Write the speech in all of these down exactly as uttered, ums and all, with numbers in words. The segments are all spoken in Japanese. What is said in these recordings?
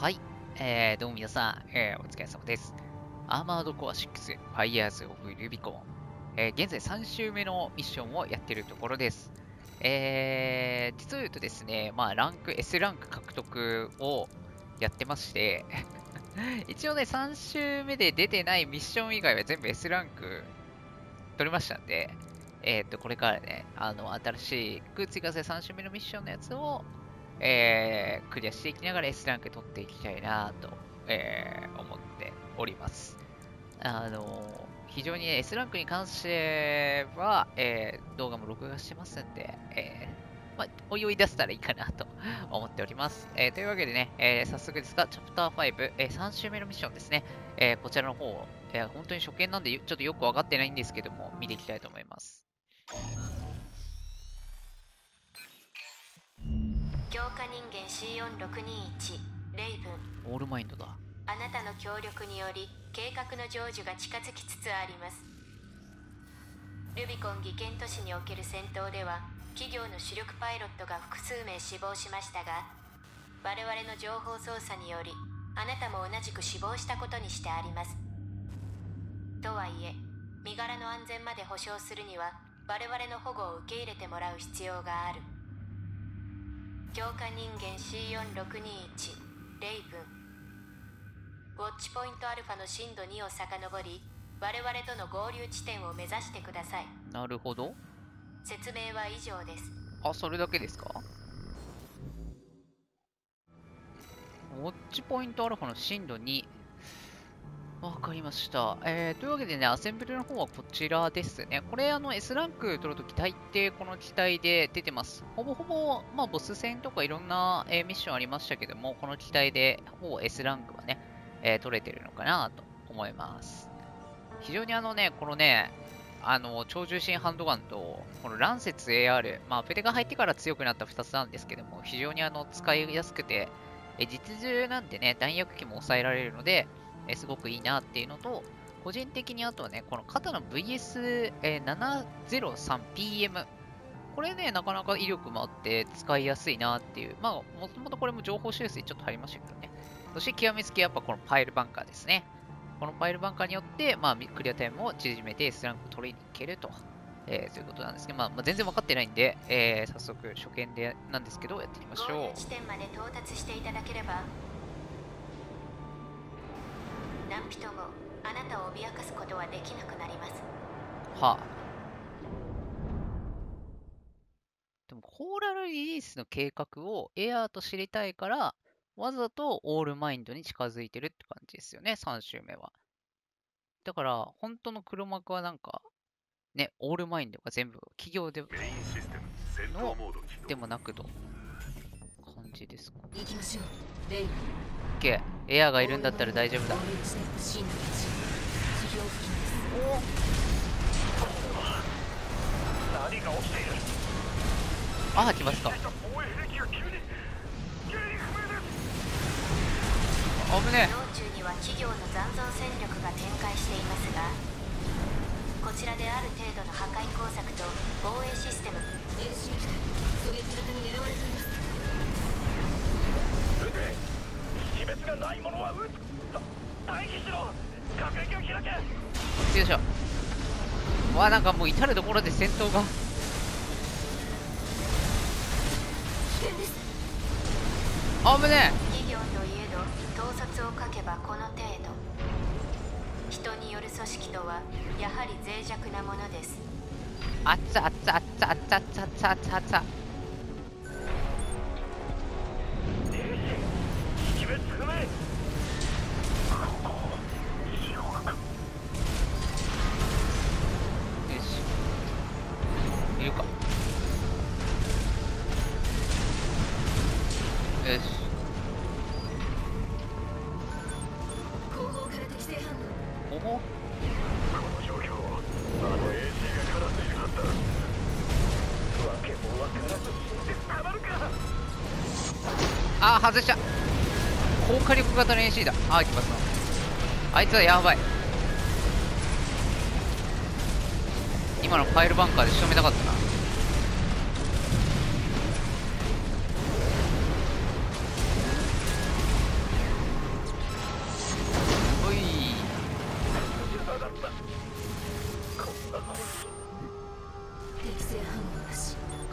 はい、えー、どうも皆さん、えー、お疲れ様です。アーマードコアシックス、Fires of Rubicon、えー、現在さん週目のミッションをやっているところです。えー、実を言うとですね、まあ、ランク、S ランク獲得をやってまして、一応ね、さん週目で出てないミッション以外は全部 S ランク取れましたんで、えーと、これからね、あの、新しく追加されさん週目のミッションのやつを、えー、クリアしていきながら S ランク取っていきたいなと、えー、思っております。あのー、非常に、ね、S ランクに関しては、えー、動画も録画してますんで、えーまあ、おいおい出せたらいいかなと思っております。えー、というわけでね、えー、早速ですが、チャプターファイブ、えー、さん週目のミッションですね、えー、こちらの方を、えー、本当に初見なんでちょっとよく分かってないんですけども、見ていきたいと思います。強化人間 シーよんろくにいち レイブン、オールマインドだ。あなたの協力により計画の成就が近づきつつあります。ルビコン技研都市における戦闘では企業の主力パイロットが複数名死亡しましたが、我々の情報操作によりあなたも同じく死亡したことにしてあります。とはいえ身柄の安全まで保証するには我々の保護を受け入れてもらう必要がある。強化人間 シーよんろくにいち レイブン、ウォッチポイントアルファの震度にを遡り、我々との合流地点を目指してください。なるほど。説明は以上です。あ、それだけですか。ウォッチポイントアルファの震度に、わかりました。えー、というわけでね、アセンブリの方はこちらですね。これ、あの、S ランク取るとき、大抵この機体で出てます。ほぼほぼ、まあ、ボス戦とかいろんな、えー、ミッションありましたけども、この機体で、ほぼ S ランクはね、えー、取れてるのかなと思います。非常にあのね、このね、あの、超重心ハンドガンと、このランセツ エーアール、まあ、アプデが入ってから強くなったふたつなんですけども、非常にあの、使いやすくて、えー、実銃なんでね、弾薬機も抑えられるので、えすごくいいなっていうのと、個人的にあとはね、この肩の ブイエスななぜろさんピーエム、 これね、なかなか威力もあって使いやすいなっていう、まあ、もともとこれも情報修正ちょっと入りましたけどね。そして極めつけやっぱこのパイルバンカーですね。このパイルバンカーによって、まあ、クリアタイムを縮めて S ランクを取りに行けると、えー、ということなんですけど、まあ、まあ、全然分かってないんで、えー、早速初見でなんですけどやっていきましょう。ゴール地点まで到達していただければ、何人もあなたを脅かすことはできなくなります。はあ、でもコーラルリリースの計画をエアーと知りたいからわざとオールマインドに近づいてるって感じですよね、さん周目は。だから本当の黒幕はなんかね、オールマインドが全部企業でのでもなくと感じですか。行きましょう、レイ。OK、エアーがいるんだったら大丈夫だ。ああ、来ますか。あぶね。道中には企業の残存戦力が展開していますが、こちらである程度の破壊工作と防衛システム。別がないものは撃つ。待機しろ。核撃を開け。よいしょ。わあ、なんかもう至る所で戦闘が。あぶねえ。企業といえど統率をかけばこの程度。人による組織とはやはり脆弱なものです。あっつあっつあっつあっつあっつあっつあっつあっつあ。あー、外した。高火力型の エーシー だ。あー、来ますな。あいつはやばい。今のパイルバンカーで仕留めたかったな。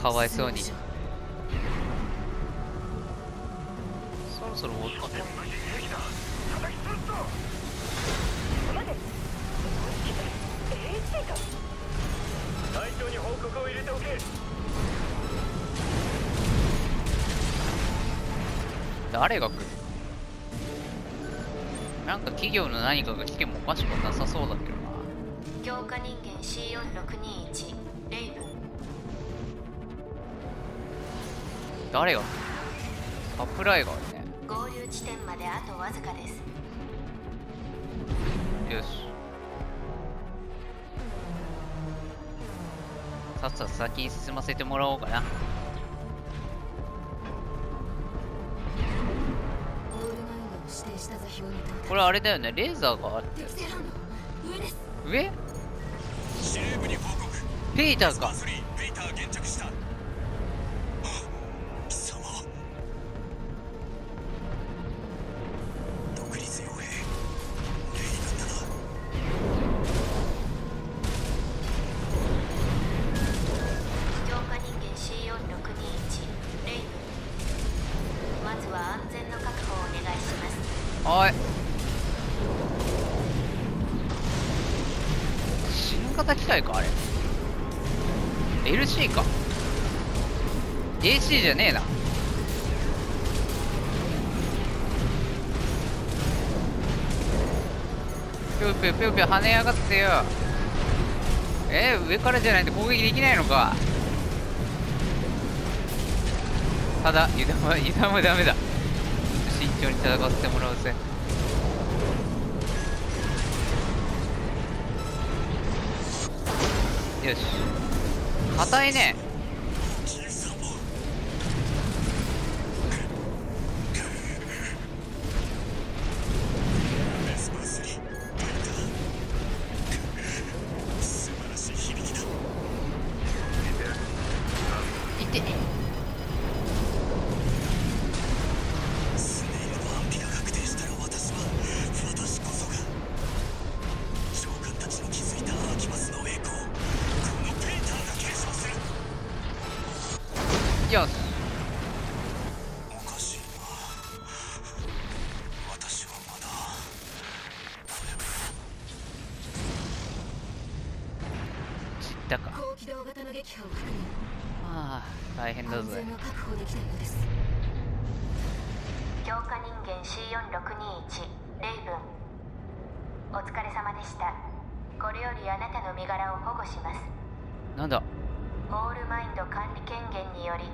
かわいそうに。そろそろ追いかける。隊長に報告を入れておけ。誰が来る？なんか企業の何かが来てもおかしくなさそうだけどな。強化人間 シーよんろくにいち レイブン。誰が来る？サプライがあるね。合流地点まであとわずかです。よし、さっさと先に進ませてもらおうかな。これあれだよね、レーザーがあって上？ペイターか。エーシー じゃねえな。ぴょぴょぴょぴょ跳ね上がってよ。えー、上からじゃないと攻撃できないのか。ただ油断は油断はダメだ。慎重に戦わせてもらうぜ。よし、硬いね。ああ、大変だぜ。強化人間 シーよんろくにいち レイブン、お疲れ様でした。これよりあなたの身柄を保護します。なんだ、オールマインド管理権限により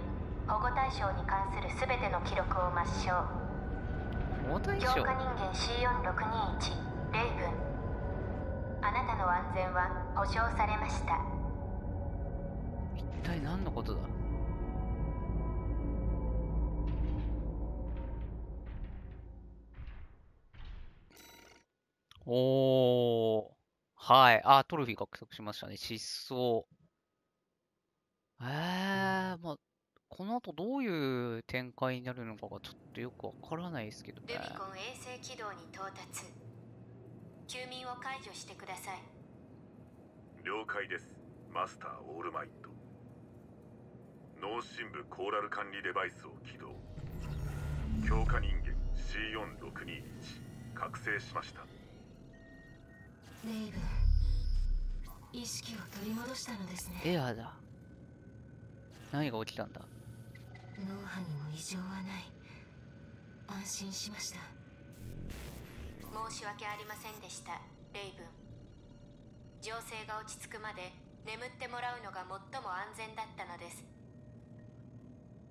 保護対象に関するすべての記録を抹消。保護対象？強化人間 シーよんろくにいち レイブン、あなたの安全は保障されました。一体何のことだ。おー、はい、あ、トロフィー獲得しましたね。失踪。えー、まあこの後どういう展開になるのかがちょっとよくわからないですけどね。ルビコン衛星軌道に到達。休眠を解除してください。了解です、マスターオールマインド。脳深部コーラル管理デバイスを起動。強化人間 シーよんろくにいち 覚醒しました。レイブン、意識を取り戻したのですね。エアだ。何が起きたんだ。脳波にも異常はない。安心しました。申し訳ありませんでした、レイブン。情勢が落ち着くまで眠ってもらうのが最も安全だったのです。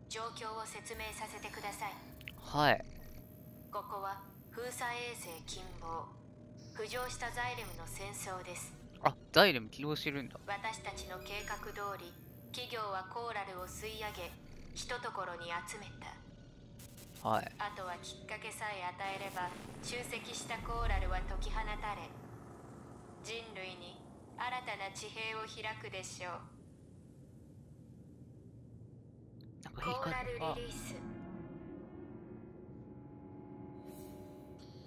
状況を説明させてください。はい、ここは封鎖衛星近傍、浮上したザイレムの戦争です。あ、ザイレム起動してるんだ。私たちの計画通り企業はコーラルを吸い上げ一ところに集めた。はい、あとはきっかけさえ与えれば集積したコーラルは解き放たれ、人類に新たな地平を開くでしょう。コーラルリリース。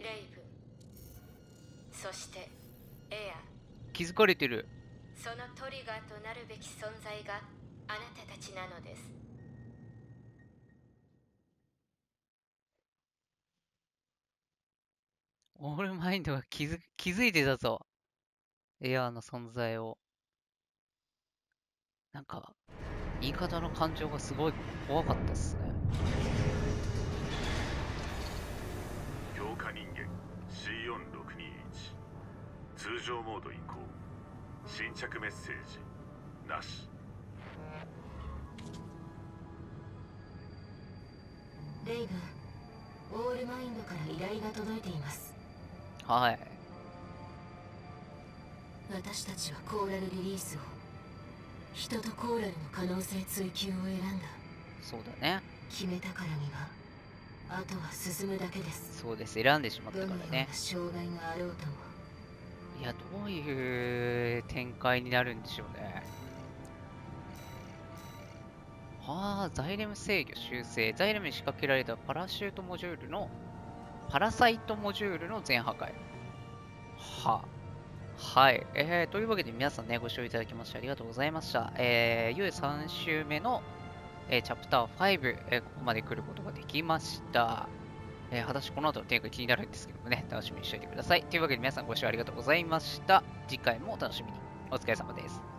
レイブ、そしてエア。気づかれてる。そのトリガーとなるべき存在があなたたちなのです。オールマインドが気づ、気づいてたぞ、エアーの存在を。なんか言い方の感情がすごい怖かったっすね。強化人間 シーよんろくにいち 通常モード移行、新着メッセージなし。レイブ、オールマインドから依頼が届いています。はい、私たちはコーラルリリースを、人とコーラルの可能性追求を選んだ。そうだね、決めたからにはあとは進むだけです。そうです、選んでしまったからね。障害があろうとも。いや、どういう展開になるんでしょうね。ああ、ザイレム制御修正。ザイレムに仕掛けられたパラシュートモジュールのパラサイトモジュールの全破壊。はあ、はい、えー、というわけで皆さんね、ご視聴いただきましてありがとうございました。えー、ユーエースリー 週目の、えー、チャプターファイブ、えー、ここまで来ることができました。えー、果たしてこの後の展開気になるんですけどもね、楽しみにしておいてください。というわけで皆さんご視聴ありがとうございました。次回もお楽しみに。お疲れ様です。